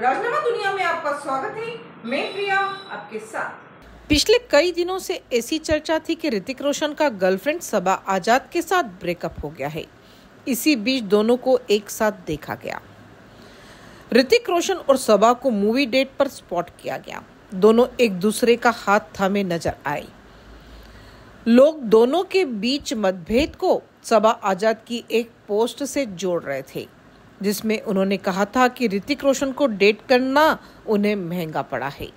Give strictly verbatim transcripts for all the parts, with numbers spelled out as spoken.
राजनामा दुनिया में आपका स्वागत है, मैं प्रिया आपके साथ। पिछले कई दिनों से ऐसी चर्चा थी कि ऋतिक रोशन का गर्लफ्रेंड सबा आजाद के साथ ब्रेकअप हो गया है। इसी बीच दोनों को एक साथ देखा गया। ऋतिक रोशन और सबा को मूवी डेट पर स्पॉट किया गया। दोनों एक दूसरे का हाथ थामे नजर आए। लोग दोनों के बीच मतभेद को सबा आजाद की एक पोस्ट से जोड़ रहे थे, जिसमें उन्होंने कहा था कि ऋतिक रोशन को डेट करना उन्हें महंगा पड़ा है।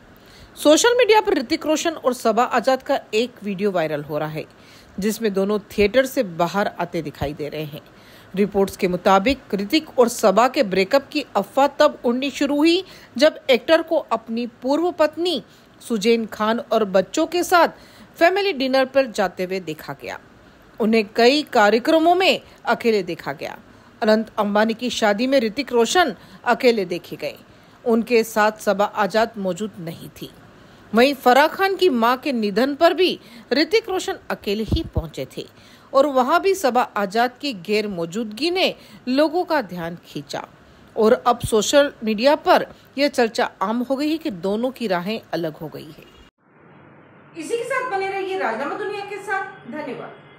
सोशल मीडिया पर ऋतिक रोशन और सबा आजाद का एक वीडियो वायरल हो रहा है, जिसमें दोनों थिएटर से बाहर आते दिखाई दे रहे हैं। रिपोर्ट्स के मुताबिक ऋतिक और सबा के ब्रेकअप की अफवाह तब उड़नी शुरू हुई जब एक्टर को अपनी पूर्व पत्नी सुजैन खान और बच्चों के साथ फैमिली डिनर पर जाते हुए देखा गया। उन्हें कई कार्यक्रमों में अकेले देखा गया। अनंत अंबानी की शादी में ऋतिक रोशन अकेले देखे गए। उनके साथ सबा आजाद मौजूद नहीं थी। वहीं फराह खान की मां के निधन पर भी ऋतिक रोशन अकेले ही पहुंचे थे और वहां भी सबा आजाद की गैर मौजूदगी ने लोगों का ध्यान खींचा। और अब सोशल मीडिया पर यह चर्चा आम हो गई है कि दोनों की राहें अलग हो गई है। इसी के साथ बने रहिए राजनामा दुनिया के साथ। धन्यवाद।